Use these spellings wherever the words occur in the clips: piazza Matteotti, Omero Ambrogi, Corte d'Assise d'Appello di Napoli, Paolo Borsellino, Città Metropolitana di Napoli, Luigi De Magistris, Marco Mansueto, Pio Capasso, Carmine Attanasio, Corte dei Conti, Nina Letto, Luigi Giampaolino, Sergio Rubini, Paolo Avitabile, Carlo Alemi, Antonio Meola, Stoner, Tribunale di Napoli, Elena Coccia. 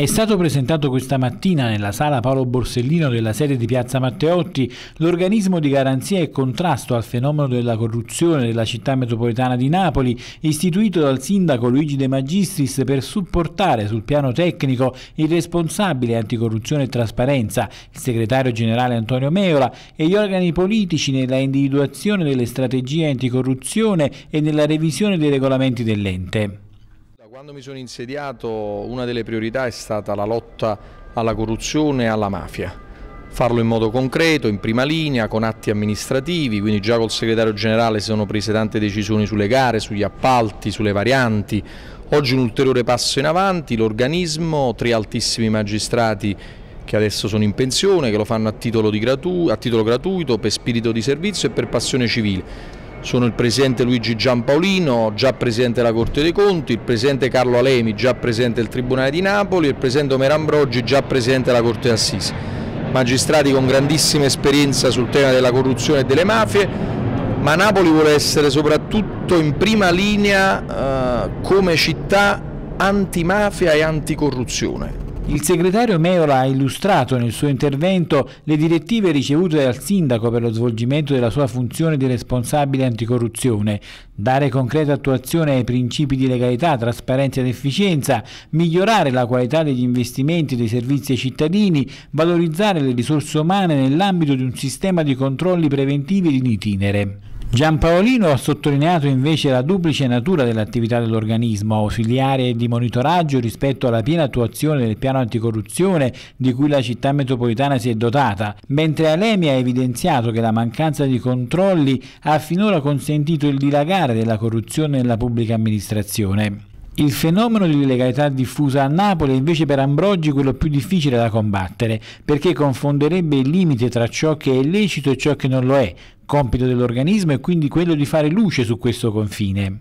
È stato presentato questa mattina nella sala Paolo Borsellino della sede di piazza Matteotti l'organismo di garanzia e contrasto al fenomeno della corruzione della città metropolitana di Napoli, istituito dal sindaco Luigi De Magistris per supportare sul piano tecnico il responsabile anticorruzione e trasparenza, il segretario generale Antonio Meola e gli organi politici nella individuazione delle strategie anticorruzione e nella revisione dei regolamenti dell'ente. Quando mi sono insediato, una delle priorità è stata la lotta alla corruzione e alla mafia. Farlo in modo concreto, in prima linea, con atti amministrativi, quindi già col segretario generale si sono prese tante decisioni sulle gare, sugli appalti, sulle varianti. Oggi un ulteriore passo in avanti, l'organismo, 3 altissimi magistrati che adesso sono in pensione, che lo fanno a titolo gratuito, per spirito di servizio e per passione civile. Sono il presidente Luigi Giampaolino, già presidente della Corte dei Conti, il presidente Carlo Alemi, già presidente del Tribunale di Napoli, e il presidente Omero Ambrogi, già presidente della Corte d'Assise. Magistrati con grandissima esperienza sul tema della corruzione e delle mafie, ma Napoli vuole essere soprattutto in prima linea come città antimafia e anticorruzione. Il segretario Meola ha illustrato nel suo intervento le direttive ricevute dal sindaco per lo svolgimento della sua funzione di responsabile anticorruzione, dare concreta attuazione ai principi di legalità, trasparenza ed efficienza, migliorare la qualità degli investimenti e dei servizi ai cittadini, valorizzare le risorse umane nell'ambito di un sistema di controlli preventivi ed in itinere. Giampaolino ha sottolineato invece la duplice natura dell'attività dell'organismo, ausiliare e di monitoraggio rispetto alla piena attuazione del piano anticorruzione di cui la città metropolitana si è dotata, mentre Alemi ha evidenziato che la mancanza di controlli ha finora consentito il dilagare della corruzione nella pubblica amministrazione. Il fenomeno dell'illegalità diffusa a Napoli è invece per Ambrogi quello più difficile da combattere, perché confonderebbe il limite tra ciò che è illecito e ciò che non lo è. Compito dell'organismo è quindi quello di fare luce su questo confine.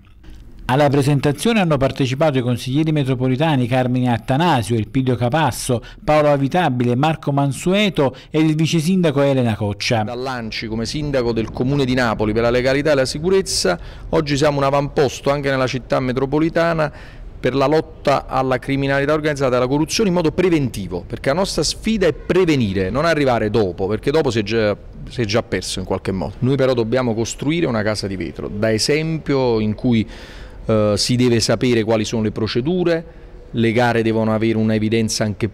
Alla presentazione hanno partecipato i consiglieri metropolitani Carmine Attanasio, il Pio Capasso, Paolo Avitabile, Marco Mansueto e il vice sindaco Elena Coccia. Dall'Anci come sindaco del Comune di Napoli per la legalità e la sicurezza, oggi siamo un avamposto anche nella città metropolitana per la lotta alla criminalità organizzata e alla corruzione in modo preventivo, perché la nostra sfida è prevenire, non arrivare dopo, perché dopo si è già perso in qualche modo. Noi però dobbiamo costruire una casa di vetro, da esempio in cui si deve sapere quali sono le procedure, le gare devono avere un'evidenza anche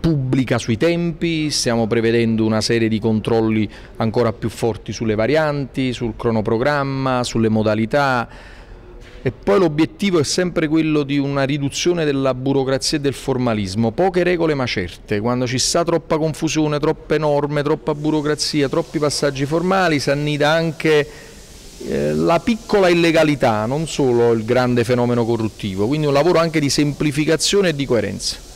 pubblica sui tempi, stiamo prevedendo una serie di controlli ancora più forti sulle varianti, sul cronoprogramma, sulle modalità e poi l'obiettivo è sempre quello di una riduzione della burocrazia e del formalismo, poche regole ma certe, quando ci sta troppa confusione, troppe norme, troppa burocrazia, troppi passaggi formali si annida anche la piccola illegalità, non solo il grande fenomeno corruttivo, quindi un lavoro anche di semplificazione e di coerenza.